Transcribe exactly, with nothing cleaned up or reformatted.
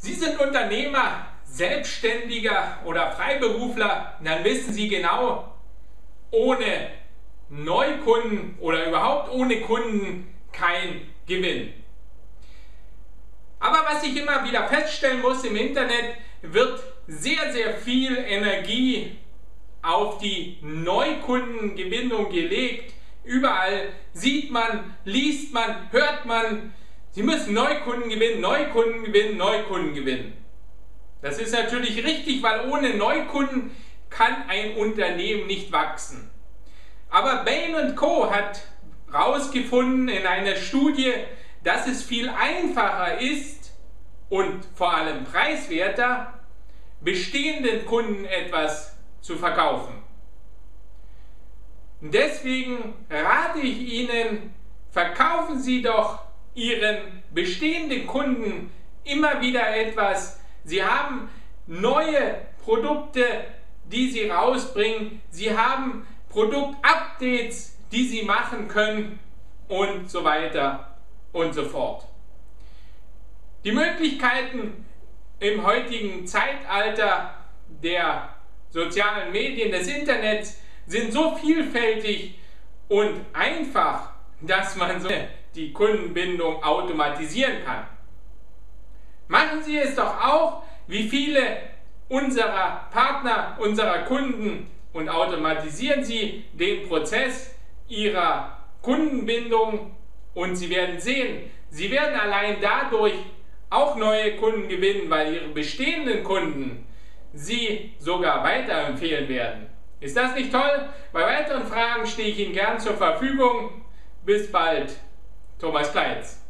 Sie sind Unternehmer, Selbstständiger oder Freiberufler, dann wissen Sie genau, ohne Neukunden oder überhaupt ohne Kunden kein Gewinn. Aber was ich immer wieder feststellen muss, im Internet wird sehr, sehr viel Energie auf die Neukundengewinnung gelegt. Überall sieht man, liest man, hört man, Sie müssen Neukunden gewinnen, Neukunden gewinnen, Neukunden gewinnen. Das ist natürlich richtig, weil ohne Neukunden kann ein Unternehmen nicht wachsen. Aber Bain und Co. hat herausgefunden in einer Studie, dass es viel einfacher ist und vor allem preiswerter, bestehenden Kunden etwas zu verkaufen. Deswegen rate ich Ihnen, verkaufen Sie doch Ihren bestehenden Kunden immer wieder etwas. Sie haben neue Produkte, die Sie rausbringen. Sie haben Produktupdates, die Sie machen können und so weiter und so fort. Die Möglichkeiten im heutigen Zeitalter der sozialen Medien, des Internets, sind so vielfältig und einfach, dass man so die Kundenbindung automatisieren kann. Machen Sie es doch auch, wie viele unserer Partner, unserer Kunden, und automatisieren Sie den Prozess Ihrer Kundenbindung, und Sie werden sehen, Sie werden allein dadurch auch neue Kunden gewinnen, weil Ihre bestehenden Kunden Sie sogar weiterempfehlen werden. Ist das nicht toll? Bei weiteren Fragen stehe ich Ihnen gern zur Verfügung. Bis bald, Thomas Kleitz.